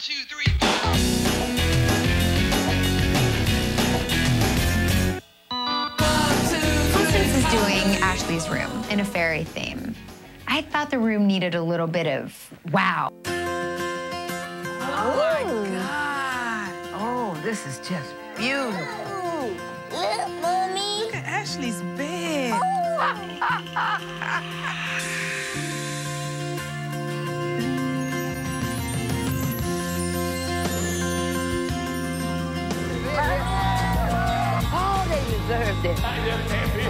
1, 2, 3, 4. This is doing Ashley's room in a fairy theme. I thought the room needed a little bit of wow. Oh, my God. Oh, this is just beautiful. Oh, look, Mommy. Look at Ashley's bed. Oh. I deserved it.